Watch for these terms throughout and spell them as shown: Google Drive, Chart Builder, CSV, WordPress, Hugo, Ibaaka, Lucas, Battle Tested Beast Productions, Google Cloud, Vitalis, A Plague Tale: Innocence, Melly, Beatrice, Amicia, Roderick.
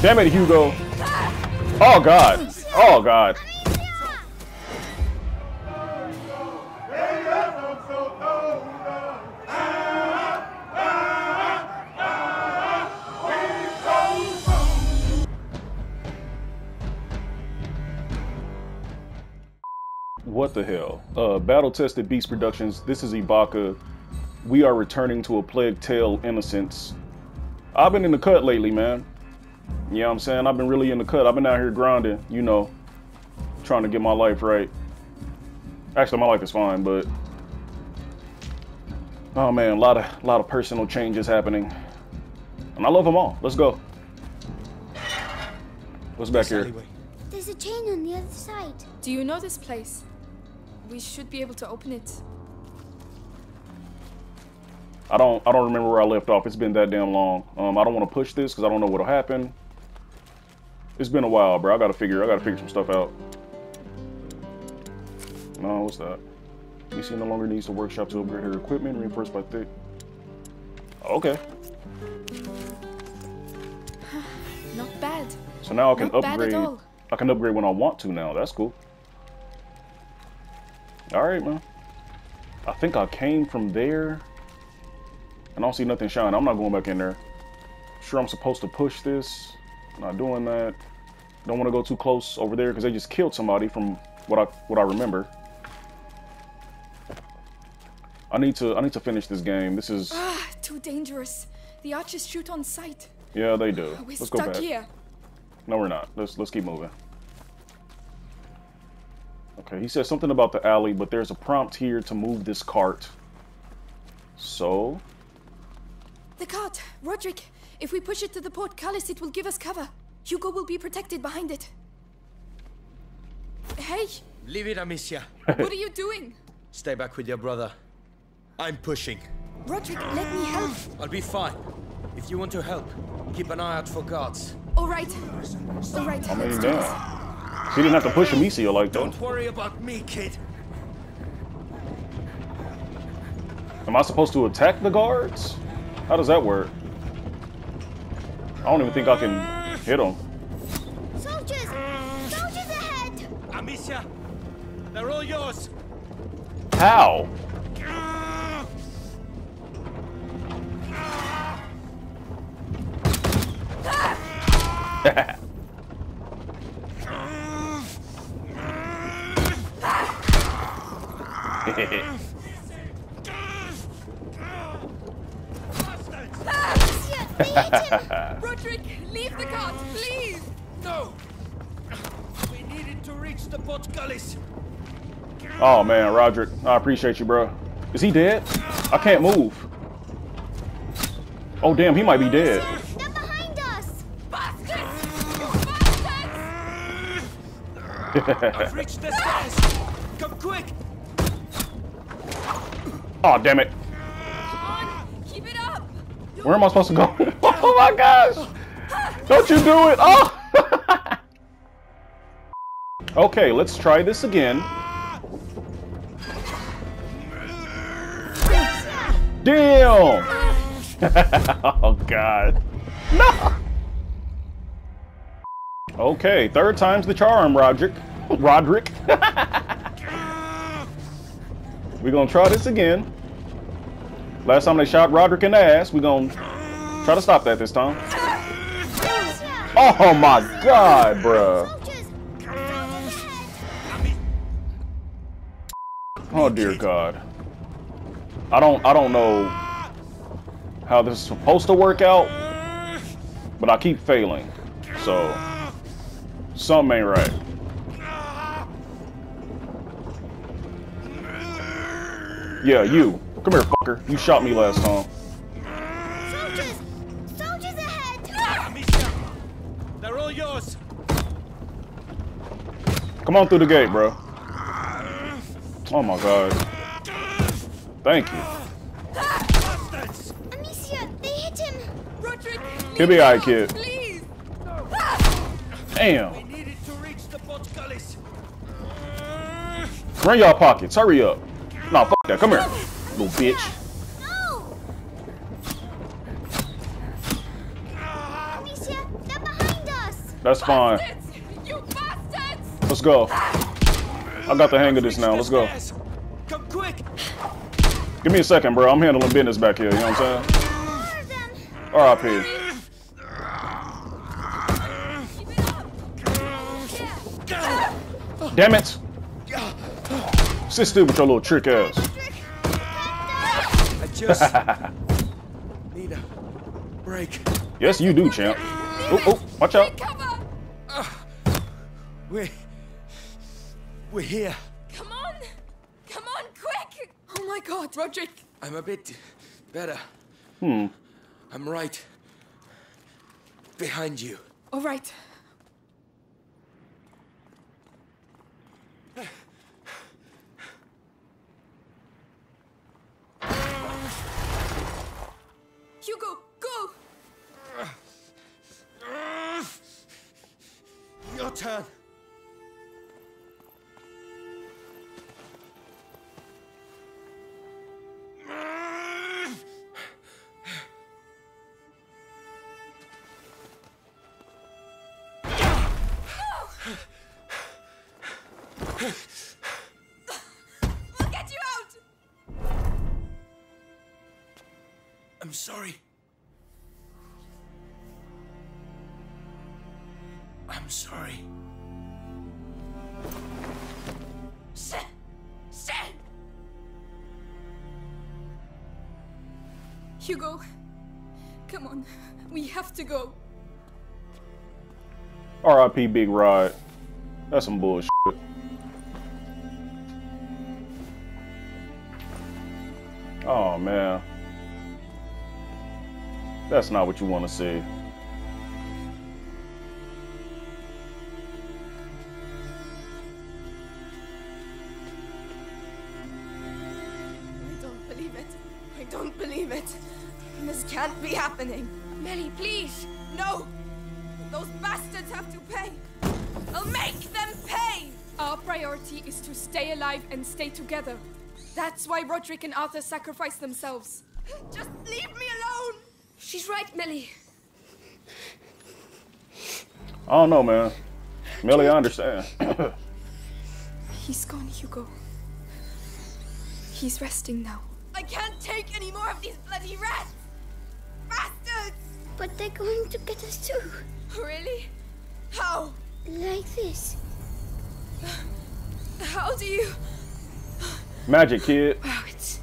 Damn it, Hugo. Oh, God. Oh, God. What the hell? Battle Tested Beast Productions. This is Ibaaka. We are returning to A Plague Tale: Innocence. I've been in the cut lately, man. You know what I'm saying? I've been really in the cut. I've been out here grinding, you know, trying to get my life right. Actually, my life is fine, but oh man, a lot of personal changes happening, and I love them all. Let's go. What's back here? There's a chain on the other side. Do you know this place? We should be able to open it. I don't remember where I left off. It's been that damn long. I don't want to push this because I don't know what'll happen. It's been a while, bro. I gotta figure some stuff out. No, what's that? Amicia no longer needs to workshop to upgrade her equipment, reinforced by thick. Okay. Not bad. So now I can upgrade. I can upgrade when I want to now. That's cool. All right, man. I think I came from there. I don't see nothing shiny. I'm not going back in there. I'm sure I'm supposed to push this. I'm not doing that. Don't want to go too close over there because they just killed somebody from what I remember. I need to finish this game. This is too dangerous. The archers shoot on sight. Yeah, they do. We're let's stuck go back. Here. No, we're not. Let's keep moving. Okay, he said something about the alley, but there's a prompt here to move this cart. So. The cart! Roderick! If we push it to the portcullis, it will give us cover. Hugo will be protected behind it. Hey! Leave it, Amicia. What are you doing? Stay back with your brother. I'm pushing. Roderick, let me help. I'll be fine. If you want to help, keep an eye out for guards. Alright. Alright, let's do this. She didn't have to push Amicia like that. Don't worry about me, kid. Am I supposed to attack the guards? How does that work? I don't even think I can hit them. Soldiers! Soldiers ahead! Amicia! They're all yours! How? Roderick, leave the cart, please! No! We needed to reach the portcullis. Oh man, Roderick, I appreciate you, bro. Is he dead? I can't move. Oh damn, he might be dead. They're behind us! Bastards! You bastards! I've reached the stairs! Come quick! Oh damn it! Where am I supposed to go? Oh my gosh! Don't you do it! Oh! Okay, let's try this again. Damn! Oh God! No! Okay, third time's the charm, Roderick. Roderick. We're gonna try this again. Last time they shot Roderick in the ass, we're gonna try to stop that this time. Oh my God, bruh. Oh dear God. I don't know how this is supposed to work out, but I keep failing. So something ain't right. Yeah, you. Come here, fucker. You shot me last time. Soldiers! Soldiers ahead! They're all yours! Come on through the gate, bro. Oh my God. Thank you. Amicia, they hit him! Roderick, he'll be alright, kid. Please. Damn. We needed to reach the portcullis. Run y'all pockets. Hurry up. Nah, fuck that. Come here. Little bitch. No. That's fine. You bastards! Let's go. I got the hang of this now. Let's go. Come quick. Give me a second, bro. I'm handling business back here. You know what I'm saying? R.I.P. Damn it! Sit still with your little trick ass. I just need a break. Yes, you do, champ. Oh, oh, watch out! We're here. Come on, come on, quick! Oh my God, Roderick! I'm a bit better. I'm right behind you. All right. Hugo, go! Your turn. I'm sorry. I'm sorry. Shit! Shit! Hugo, come on. We have to go. R.I.P. Big Rod. That's some bullshit. Oh, man. That's not what you want to see. I don't believe it. I don't believe it. This can't be happening. Melly, please. No. Those bastards have to pay. I'll make them pay. Our priority is to stay alive and stay together. That's why Roderick and Arthur sacrificed themselves. Just leave me alone. She's right, Melly. I don't know, man. Melly, I understand. He's gone, Hugo. He's resting now. I can't take any more of these bloody rats! Bastards! But they're going to get us too. Really? How? Like this. How do you... Magic, kid. Wow, it's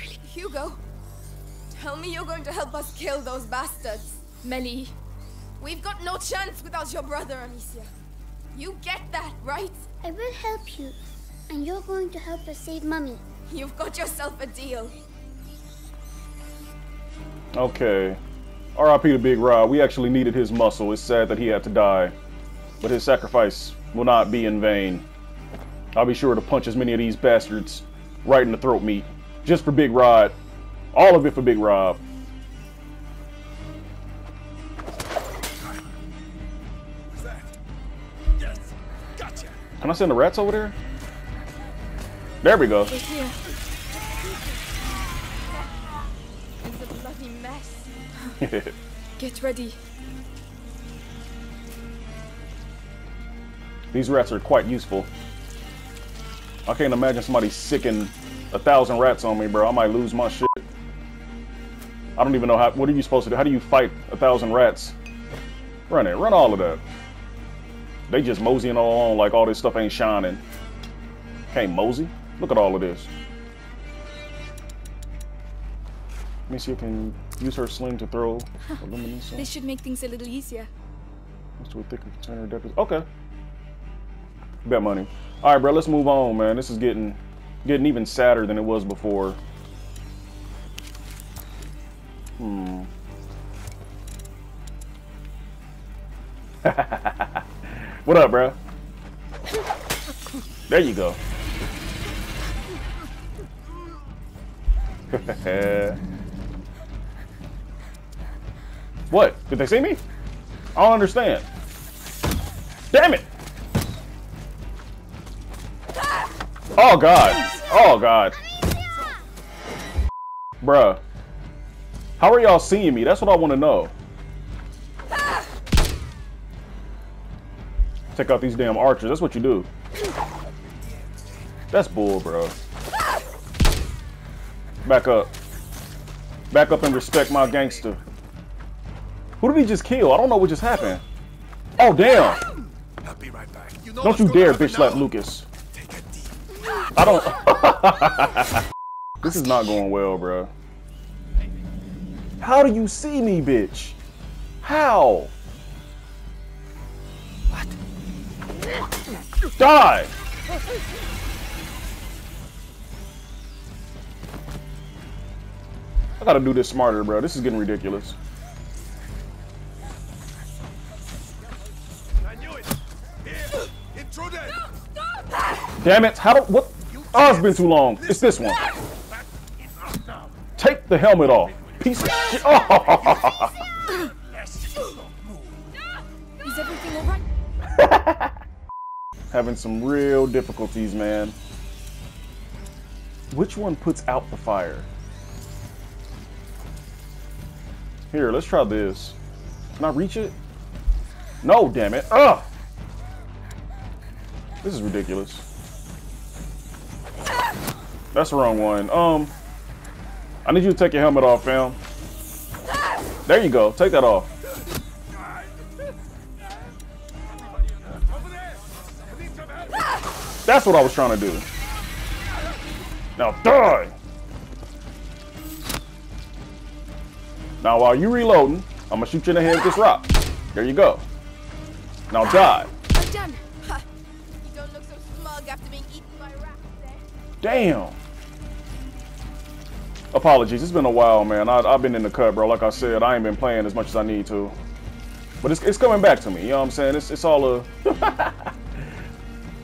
really... Hugo. Tell me you're going to help us kill those bastards. Melly, we've got no chance without your brother, Amicia. You get that, right? I will help you, and you're going to help us save Mummy. You've got yourself a deal. Okay. R.I.P. to Big Rod. We actually needed his muscle. It's sad that he had to die, but his sacrifice will not be in vain. I'll be sure to punch as many of these bastards right in the throat meat, just for Big Rod. All of it for Big Rob. What's that? Yes. Gotcha. Can I send the rats over there? There we go. It's here. It's a bloody mess. Get ready. These rats are quite useful. I can't imagine somebody sicking 1,000 rats on me, bro. I might lose my shit. I don't even know how. What are you supposed to do? How do you fight 1,000 rats? Run it. Run all of that. They just moseying all on like all this stuff ain't shining. Can't mosey. Look at all of this. Amicia can use her sling to throw. This should make things a little easier. Let's do a thicker container. Okay. Bet money. All right, bro. Let's move on, man. This is getting even sadder than it was before. What up, bro? There you go. What? Did they see me? I don't understand. Damn it! Oh God! Oh God! Bruh. How are y'all seeing me? That's what I want to know. Take out these damn archers. That's what you do. That's bull, bro. Back up. Back up and respect my gangster. Who did we just kill? I don't know what just happened. Oh, damn. I'll be right back. You know, don't you dare bitch slap Lucas. Take a deep. I don't. This is not going well, bro. How do you see me, bitch? How? What? Die! I gotta do this smarter, bro. This is getting ridiculous. I knew it. Here, intruder. No, stop. Damn it! How? What? Oh, it's been too long. It's this one. Take the helmet off. Piece of shit. Oh. Is everything alright? Having some real difficulties, man. Which one puts out the fire? Here, let's try this. Can I reach it? No, damn it. Ugh! This is ridiculous. That's the wrong one. I need you to take your helmet off, fam. There you go. Take that off. That's what I was trying to do. Now die! Now while you reloading, I'm gonna shoot you in the head with this rock. There you go. Now die. I'm done. Huh. You don't look so smug after being eaten by rats, eh? Damn. Apologies, it's been a while, man. I've been in the cut, bro. Like I said, I ain't been playing as much as I need to. But it's coming back to me, you know what I'm saying? It's all a...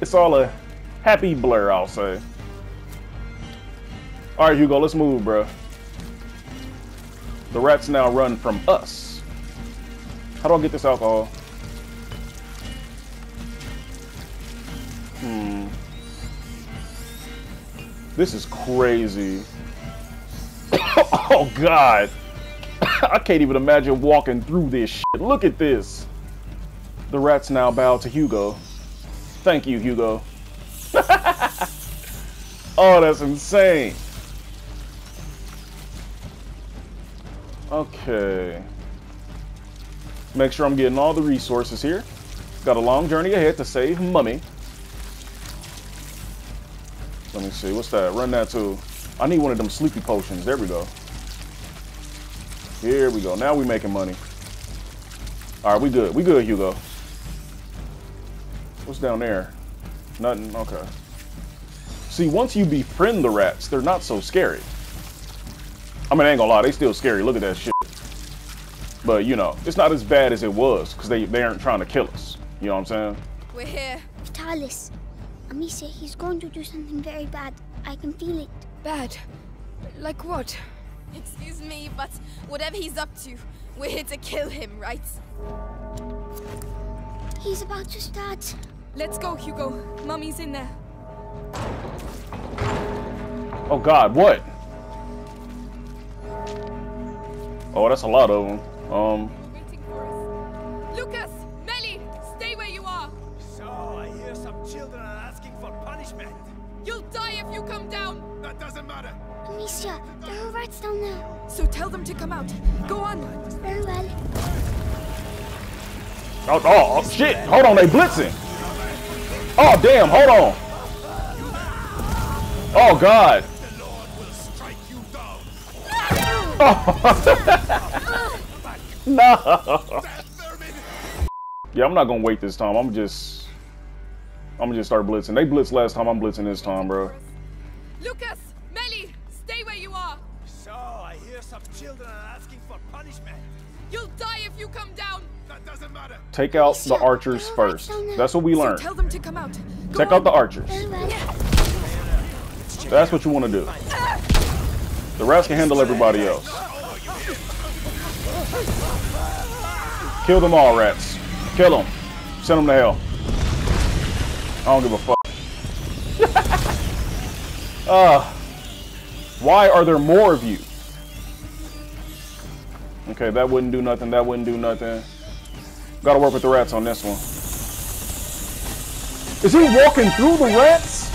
it's all a happy blur, I'll say. Alright, Hugo, let's move, bro. The rats now run from us. How do I get this alcohol? Hmm. This is crazy. Oh, God. I can't even imagine walking through this shit. Look at this. The rats now bow to Hugo. Thank you, Hugo. Oh, that's insane. Okay. Make sure I'm getting all the resources here. Got a long journey ahead to save Mummy. Let me see. What's that? Run that too. I need one of them sleepy potions. There we go. Here we go. Now we making money. All right, we good. We good, Hugo. What's down there? Nothing. Okay. See, once you befriend the rats, they're not so scary. I mean, I ain't gonna lie, they still scary. Look at that shit. But, you know, it's not as bad as it was, because they aren't trying to kill us. You know what I'm saying? We're here. Vitalis, Amicia, he's going to do something very bad. I can feel it. Bad? Like what? Excuse me, but whatever he's up to, we're here to kill him, right? He's about to start. Let's go, Hugo. Mummy's in there. Oh, God, what? Oh, that's a lot of them. Lucas, Melly, stay where you are. So I hear some children are asking for punishment. You'll die if you come down. That doesn't matter. Amicia, there are rats down there. So tell them to come out. Go on. Very well. Oh shit! Hold on, they blitzing. Oh damn! Hold on. Oh God. No. Yeah, I'm not gonna wait this time. I'm just start blitzing. They blitzed last time. I'm blitzing this time, bro. Lucas, Melly, stay where you are. So I hear some children are asking for punishment. You'll die if you come down. That doesn't matter. Take out the archers first. That's what we learned. Tell them to come out. Check out the archers. That's what you want to do. The rats can handle everybody else. Kill them all, rats. Kill them. Send them to hell. I don't give a fuck. Why are there more of you? Okay, that wouldn't do nothing. That wouldn't do nothing. Gotta work with the rats on this one. Is he walking through the rats?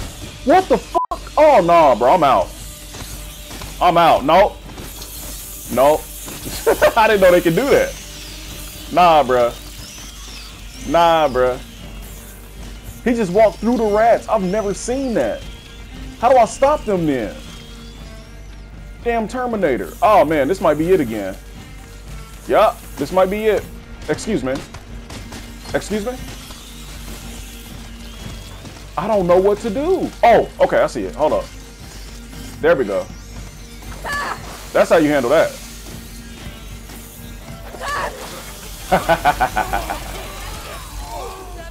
What the fuck? Oh, nah, bro. I'm out. I'm out. Nope. Nope. I didn't know they could do that. Nah, bro. Nah, bro. He just walked through the rats. I've never seen that. How do I stop them then? Damn Terminator. Oh, man. This might be it again. Yup. This might be it. Excuse me. Excuse me? I don't know what to do. Oh, okay. I see it. Hold up. There we go. That's how you handle that.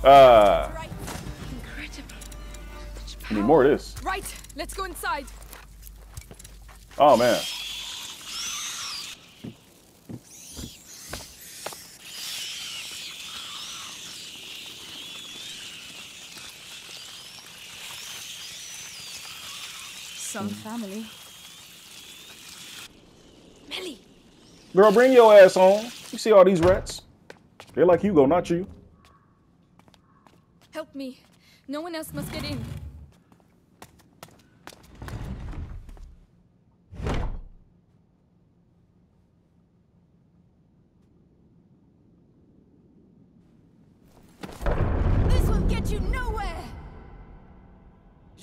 I need more of this. Right. Let's go inside. Oh, man. Some family. Melly. Girl, bring your ass home. You see all these rats? They're like Hugo, not you. Help me. No one else must get in.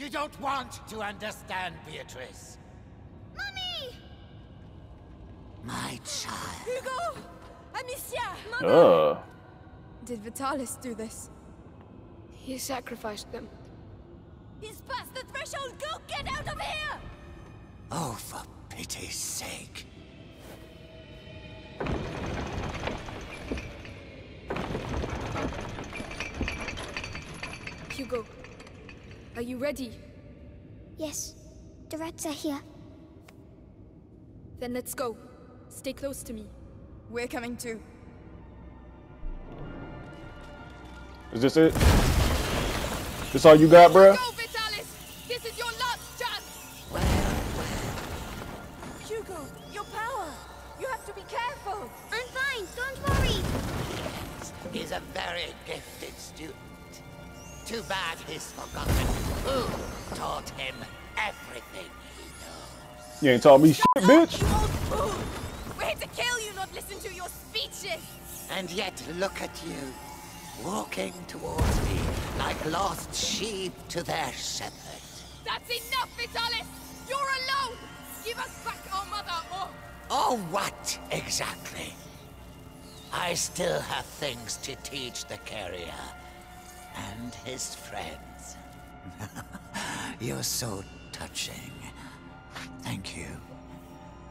I don't want to understand, Beatrice. Mommy! My child. Hugo! Amicia! Mother! Did Vitalis do this? He sacrificed them. He's past the threshold! Go get out of here! Oh, for pity's sake. Hugo, are you ready? Yes, the rats are here. Then let's go. Stay close to me. We're coming too. Is this it? This all you got, bruh? Go, Vitalis! This is your last chance! Well. Hugo, your power! You have to be careful! I'm fine, don't worry! He's a very gifted student. Too bad he's forgotten who taught him everything he knows. You ain't taught me shit, bitch! You old fool! We're here to kill you, not listen to your speeches! And yet, look at you, walking towards me like lost sheep to their shepherd. That's enough, Vitalis! You're alone! Give us back our mother, or... Or what, exactly? I still have things to teach the carrier. And his friends. You're so touching. Thank you.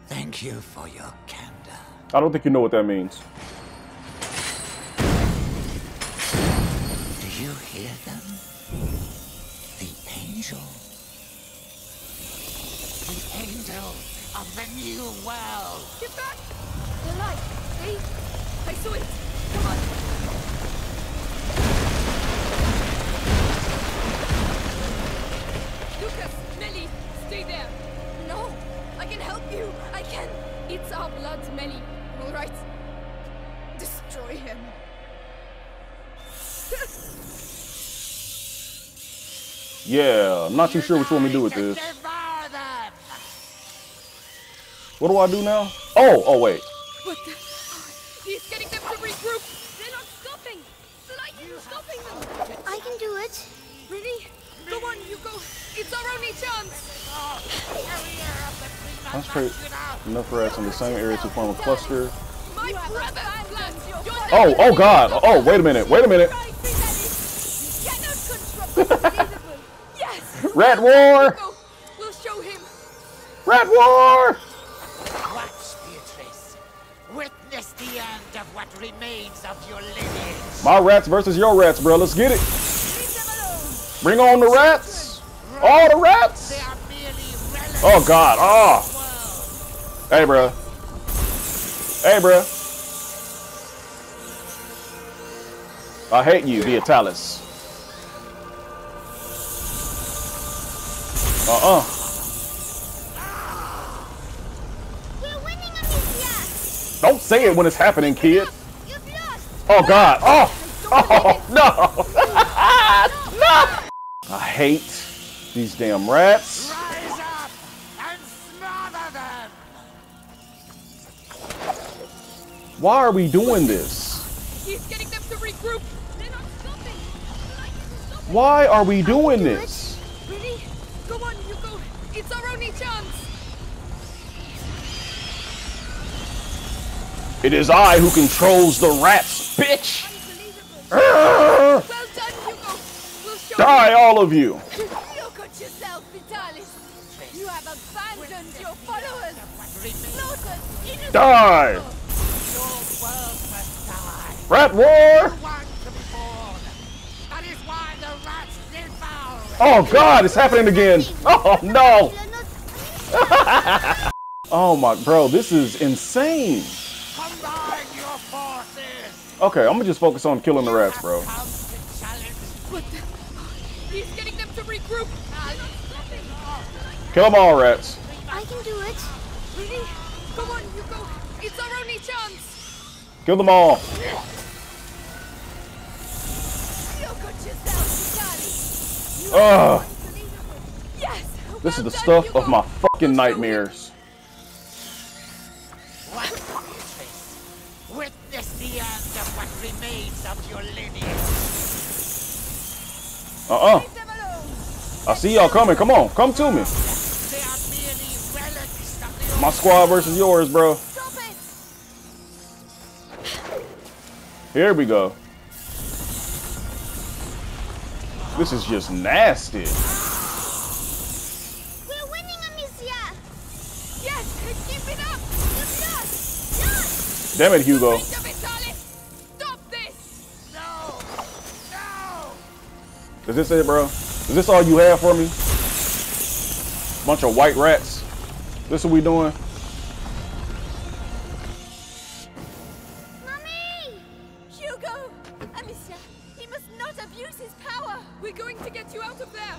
Thank you for your candor. I don't think you know what that means. Do you hear them? The angel. The angel of the new world. Get back! The light, see? I saw it. Come on. Lucas, Melly, stay there. No, I can help you. I can. It's our blood, Melly. All right. Destroy him. Yeah, I'm not too sure which one we do with this. What do I do now? Oh, oh wait. What the? He's getting them to regroup. They're not stopping. The light is stopping them. I can do it. Really? Go on, Hugo. It's our only chance. Concentrate enough rats in the same area to form a cluster. My brother! Oh, oh God! Oh, wait a minute! Wait a minute! Rat war! We'll show him. Rat war! Watch, Beatrice. Witness the end of what remains of your lineage. My rats versus your rats, bro. Let's get it. Bring on the rats! All the rats! Oh God! Ah! Oh. Hey, bro. Hey, bro. I hate you, Vitalis. We're winning, Amicia. Don't say it when it's happening, kid. You've lost. Oh God! Oh! Oh no! No! I hate these damn rats. Rise up and smother them. Why are we doing this? He's getting them to regroup. They're not stopping. Why are we doing this? Really? Go on, Hugo. It's our only chance. It is I who controls the rats, bitch. Well done, Hugo. We'll show Die, all of you. Look at yourself, Vitalis. You have abandoned your followers. Lotus, die. Rat war. Oh God, it's happening again. Oh no. Oh my, bro, this is insane. Okay, I'm gonna just focus on killing the rats, bro. He's getting them to regroup. Kill them all, rats. I can do it. Really? Come on, Hugo. It's our only chance. Kill them all. Ugh. Yes. This is the stuff of my fucking nightmares. I see y'all coming. Come on, come to me. My squad versus yours, bro. Here we go. This is just nasty. We're winning, Amicia. Yes, keep it up. Yes. Damn it, Hugo. Is this it, bro? Is this all you have for me? Bunch of white rats. This what we doing? Mommy! Hugo! Amicia, he must not abuse his power. We're going to get you out of there.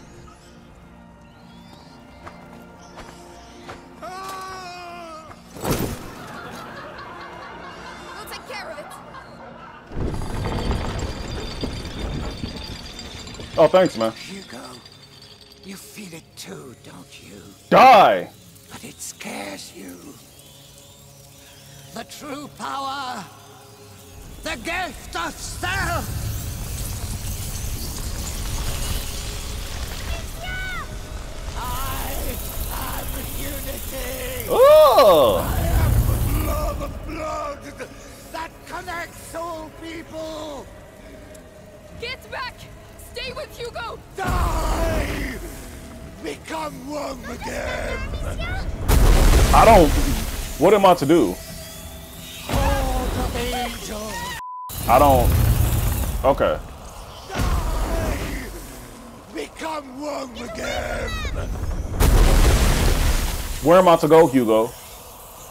We'll take care of it. Oh, thanks, man. Hugo, you feel it too, don't you? Die! But it scares you. The true power, the gift of self. I am unity. Oh! I am the love of blood that connects all people. Get back! Stay with Hugo! Die! Become one with them! I don't... What am I to do? I don't... Okay. Die! Become one with them! Where am I to go, Hugo?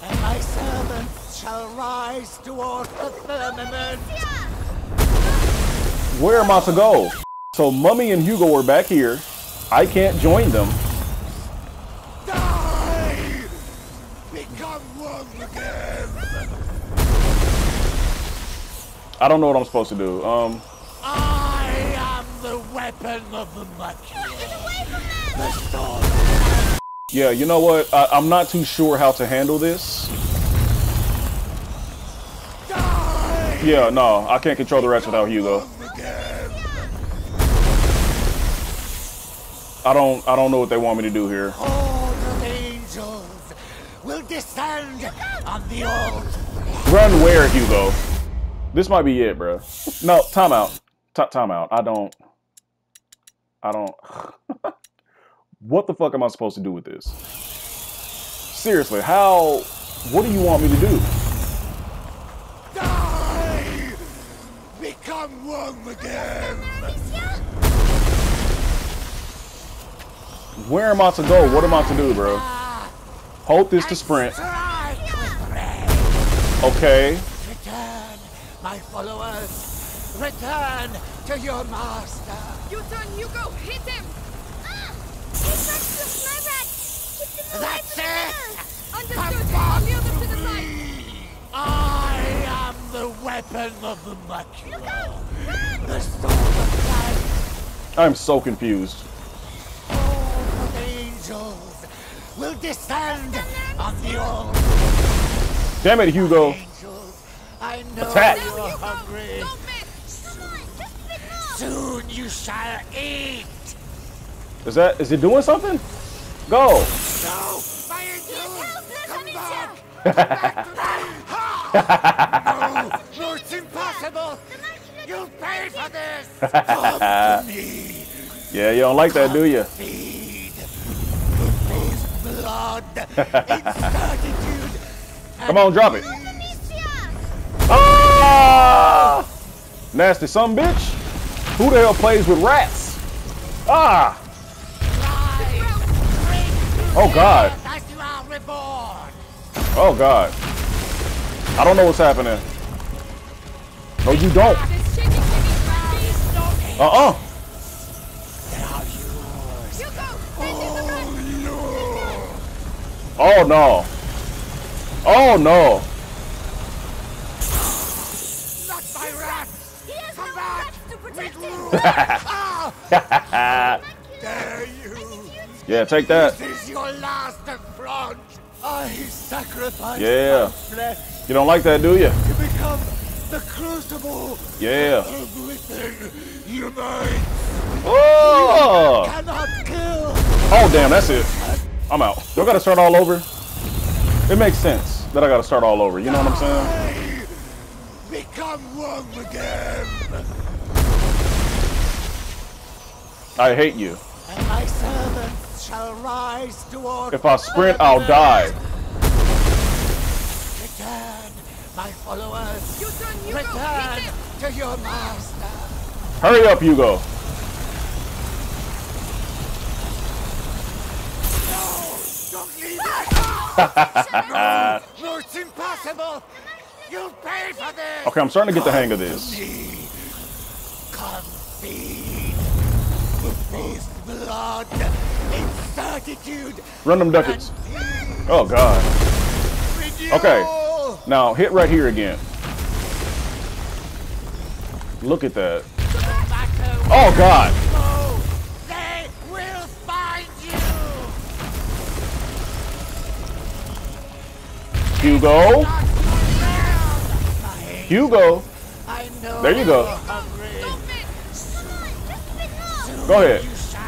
And my servants shall rise towards the firmament! Where am I to go? So Mummy and Hugo are back here. I can't join them. Die! Become one again. I don't know what I'm supposed to do. I am the weapon of the much. Yeah, you know what? I'm not too sure how to handle this. Die! Yeah, no, I can't control the rats without Hugo. I don't know what they want me to do here. All the angels will descend on the old. Run where, Hugo? This might be it, bro. No, timeout. Timeout. I don't. What the fuck am I supposed to do with this? Seriously, how? What do you want me to do? Die! Become one again. Where am I to go? What am I to do, bro? Hold this to sprint. Okay. Return, my followers. Return to your master. Your turn, Hugo. Hit him. That's it. Understood. I'll kneel them to the side. I am the weapon of the much. The storm of life. I'm so confused. Oh, angels will descend on the old. Damn it, Hugo. Angels, I know attack. You're hungry. Don't miss. Come on, just pick up. Soon you shall eat. Is it doing something? Go. No. Fire dude. Come back. Come back. No. No, it's impossible. You pay for this! Come to me. Yeah, you don't like that, do you? Feed with blood and gratitude. Come on, drop it. Ah! Nasty son of a bitch. Who the hell plays with rats? Ah! Oh, God. Oh, God. I don't know what's happening. No, you don't. Uh-uh. Oh no. Oh no. Not my rats. He has no rats to protect him. Yeah, take that. This is your last affront. I sacrifice my flesh. You don't like that, do you? To become the crucible. Yeah. Oh! Oh damn, that's it. I'm out. Do I gotta start all over? It makes sense that I gotta start all over. You know what I'm saying? Become one again. I hate you. And my servants shall rise toward. If I sprint, I'll die. Return, my followers. Return to your master. Hurry up, Hugo. No, it's impossible. You pay for this. Okay, I'm starting to get the hang of this. Come feed with blood and certitude. Run them ducats. Oh God. Okay, now hit right here again. Look at that. Oh God. Hugo. Hugo. There you go. Go ahead.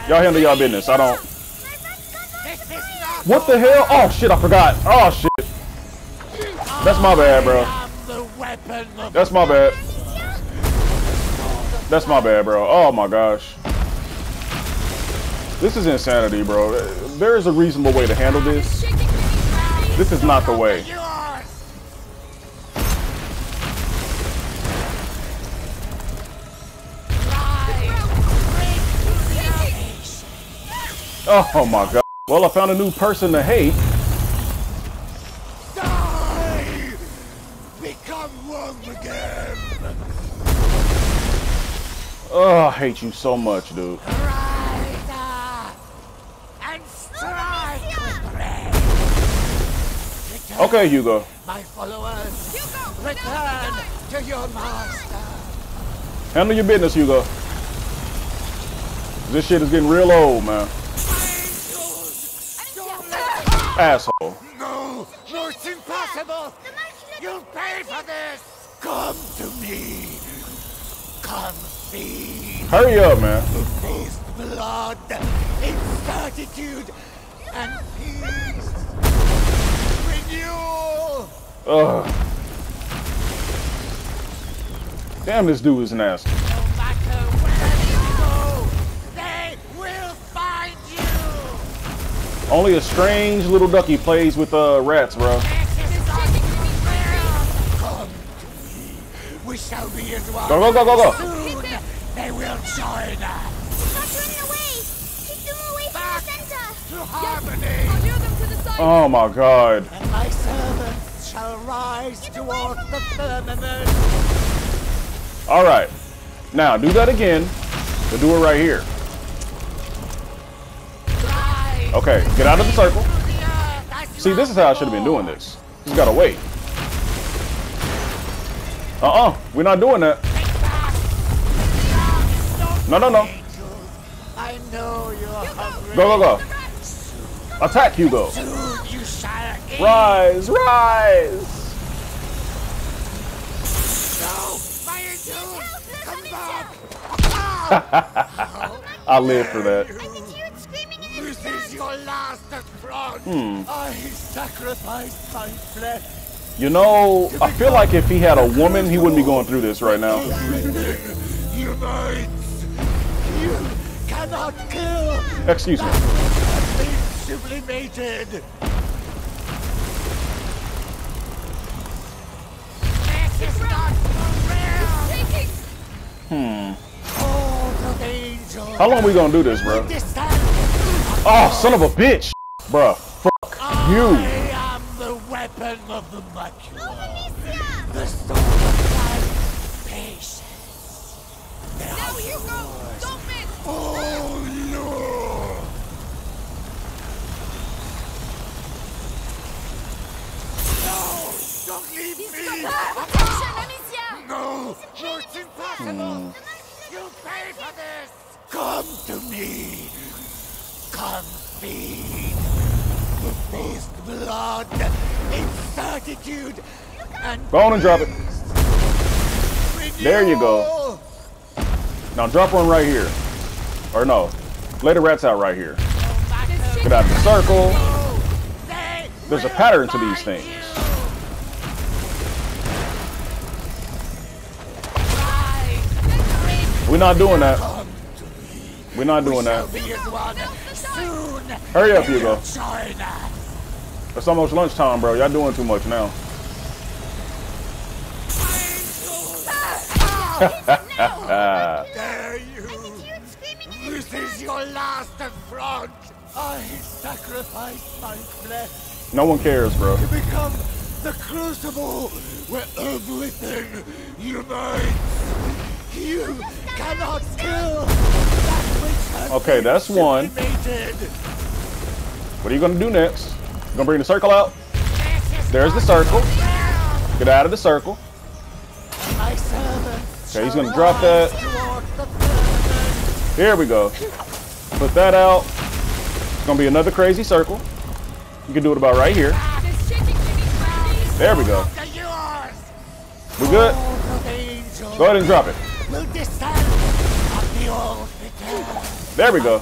Y'all handle y'all business. I don't. What the hell? Oh shit, I forgot. Oh shit. That's my bad, bro. That's my bad. That's my bad, bro. Oh my gosh. This is insanity, bro. There is a reasonable way to handle this. This is not the way. Oh my God. Well, I found a new person to hate. Die! Become one again. Oh, I hate you so much, dude. Okay, Hugo. My followers, Hugo, return to your master. Handle your business, Hugo. This shit is getting real old, man. Asshole. No, no, it's impossible. You'll pay for this. Come to me. Come feed. Hurry up, man. With blood, incertitude, and peace. Ugh. Damn, this dude is an asshole. No matter where you go, they will find you. Only a strange little ducky plays with rats, bro. Come to me. We shall be as one. Go, go, go, go, go. Soon they will join us. Stop running away. Keep them away from the center. To harmony. I'll lure them to the side. Oh my God. My servants shall rise toward the firmament. All right, now do that again. We'll do it right here. Okay, get out of the circle. See, this is how I should have been doing this. Just gotta wait. We're not doing that. No, no, no. know you're hungry. Go, go, go. Attack, Hugo. Rise, rise. I live for that. This is your last affront. I sacrificed my flesh. You know, I feel like if he had a woman, he wouldn't be going through this right now. You birds, you cannot kill. Excuse me. Sublimated. This is not for real. How long we gonna do this, bro? Oh, son of a bitch, bro. Fuck you. I am the weapon of the much war. The sword of patience. Now you go. Don't miss. Oh no! No! Don't leave me! Amicia. No! No, it's impossible. You pay for this! Come to me! Come feed! The beast blood in certitude and... Go on and drop it. Renewal. There you go. Now drop one right here. Or no. Lay the rats out right here. Get out of the circle. There's a pattern to these things. We're not doing that. We're not doing that. Hurry up, Hugo. It's almost lunchtime, bro. Y'all doing too much now. This is your last affront. I sacrificed my flesh. No one cares, bro. To become the crucible where everything unites. You cannot kill that which has okay, that's one. What are you gonna do next? You gonna bring the circle out? There's the circle. Get out of the circle. Okay, he's gonna drop that. Here we go. Put that out. It's gonna be another crazy circle. You can do it about right here. There we go. We're good. Go ahead and drop it. There we go.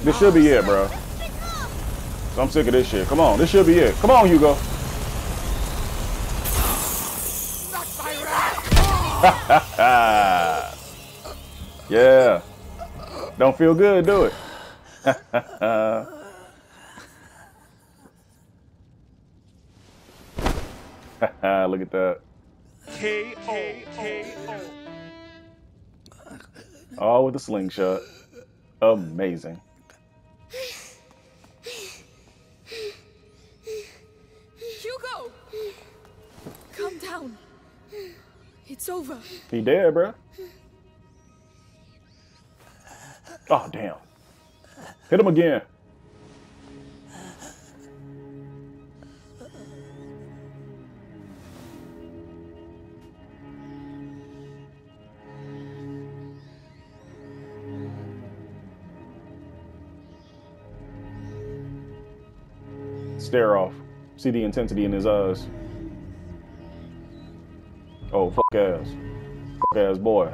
This should be it, bro. I'm sick of this shit. Come on, this should be it. Come on, Hugo. Yeah. Don't feel good, do it. Look at that. K.O. All with a slingshot. Amazing. Hugo! Calm down. It's over. He dead, bruh. Oh, damn. Hit him again. Stare off. See the intensity in his eyes. Oh, fuck ass. Fuck ass boy.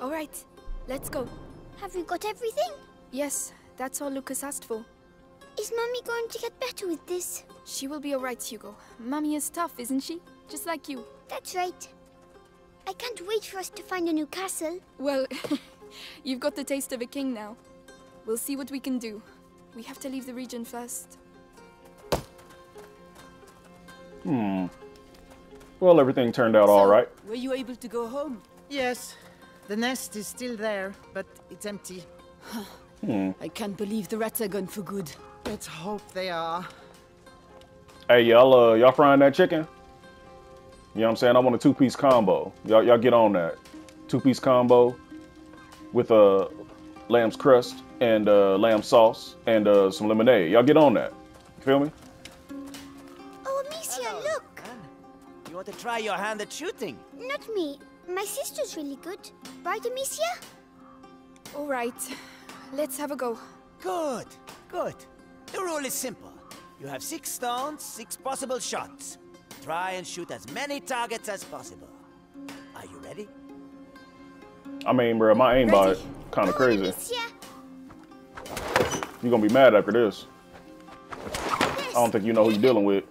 All right, let's go. Have we got everything? Yes, that's all Lucas asked for. Is Mommy going to get better with this? She will be all right, Hugo. Mommy is tough, isn't she? Just like you. That's right. I can't wait for us to find a new castle. Well, you've got the taste of a king now. We'll see what we can do. We have to leave the region first. Well, everything turned out all right. Were you able to go home? Yes. The nest is still there, but it's empty. I can't believe the rats are gone for good. Let's hope they are. Hey, y'all frying that chicken? You know what I'm saying? I want a two-piece combo. Y'all get on that. Two-piece combo with a lamb's crust. and lamb sauce and some lemonade. Y'all get on that. You feel me? Oh, Amicia, hello. Look! You want to try your hand at shooting? Not me. My sister's really good. Right, Amicia? All right. Let's have a go. Good. Good. The rule is simple. You have 6 stones, 6 possible shots. Try and shoot as many targets as possible. Are you ready? I mean, bro, my aimbot is kind of crazy. Amicia. You're gonna be mad after this. I don't think you know who you're dealing with.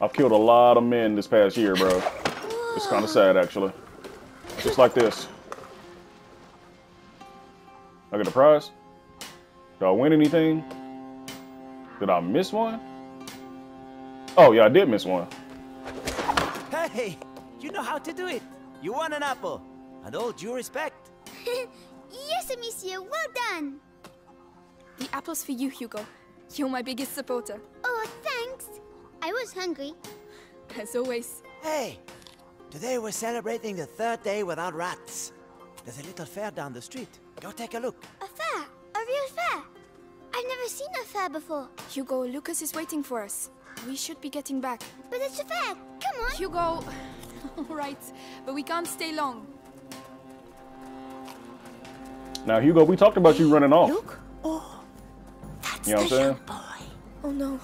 I've killed a lot of men this past year, bro. Whoa. It's kind of sad, actually. Just like this. I get a prize? Did I win anything? Did I miss one? Oh, yeah, I did miss one. Hey, you know how to do it. You won an apple. And all due respect. Yes, Amicia, well done. The apple's for you, Hugo. You're my biggest supporter. Oh, thanks. I was hungry. As always. Hey, today we're celebrating the 3rd day without rats. There's a little fair down the street. Go take a look. A fair? A real fair? I've never seen a fair before. Hugo, Lucas is waiting for us. We should be getting back. But it's a fair. Come on. Hugo. All right, but we can't stay long. Now, Hugo, we talked about you running off. Look. Oh, that's you know what I'm saying? Boy. Oh, no.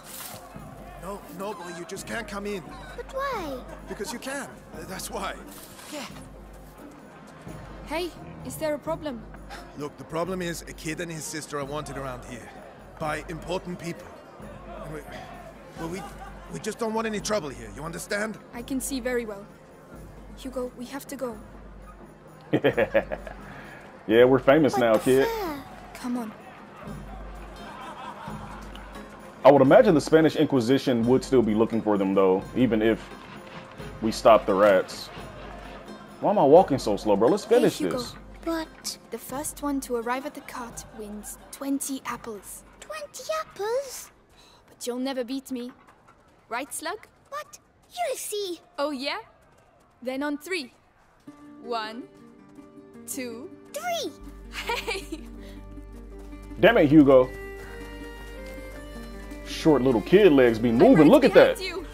No, no, boy, you just can't come in. But why? Because you can. That's why. Yeah. Hey, is there a problem? Look, the problem is a kid and his sister are wanted around here by important people. We just don't want any trouble here, you understand? I can see very well. Hugo, we have to go. Yeah, we're famous now, kid. Come on. I would imagine the Spanish Inquisition would still be looking for them, though, even if we stop the rats. Why am I walking so slow, bro? Let's finish this. But the first one to arrive at the cart wins 20 apples. 20 apples? But you'll never beat me. Right, Slug? What? You'll see. Oh, yeah? Then on 3. 1, 2, 3. Hey! Damn it, Hugo. Short little kid legs be moving. Look at that. You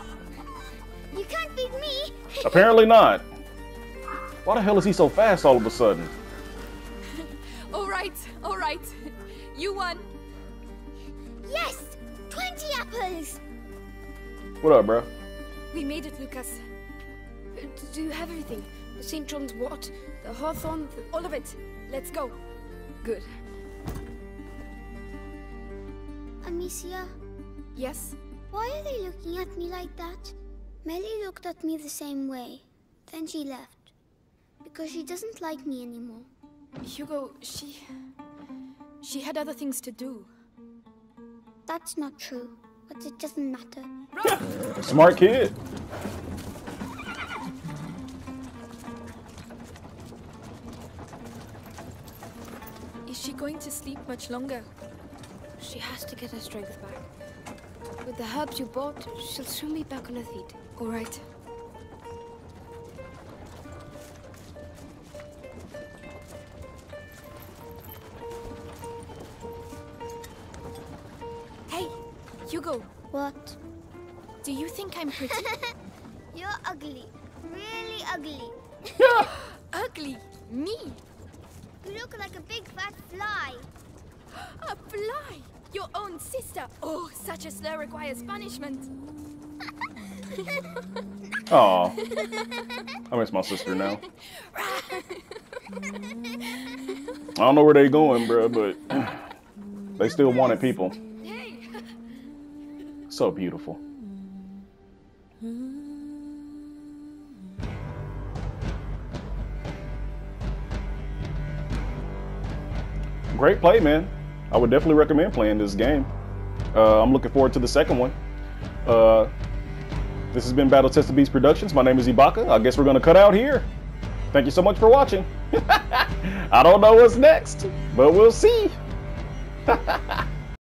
can't beat me. Apparently not. Why the hell is he so fast all of a sudden? All right, all right. You won. Yes, 20 apples. What up, bro? We made it, Lucas. Do everything. The St. John's wort, the hawthorn, all of it. Let's go. Good. Amicia? Yes? Why are they looking at me like that? Melly looked at me the same way. Then she left. Because she doesn't like me anymore. Hugo, she had other things to do. That's not true. But it doesn't matter. Yeah. Smart kid. Is she going to sleep much longer? She has to get her strength back. With the herbs you bought, she'll soon be back on her feet. All right. Hugo. What? Do you think I'm pretty? You're ugly. Really ugly. Ugly? Me? You look like a big fat fly. A fly? Your own sister? Oh, such a slur requires punishment. Aw. I miss my sister now. I don't know where they going, bro, but they still wanted people. So beautiful. Great play, man. I would definitely recommend playing this game. I'm looking forward to the second one. This has been Battle Tested Beast Productions. My name is Ibaaka. I guess we're going to cut out here. Thank you so much for watching. I don't know what's next, but we'll see.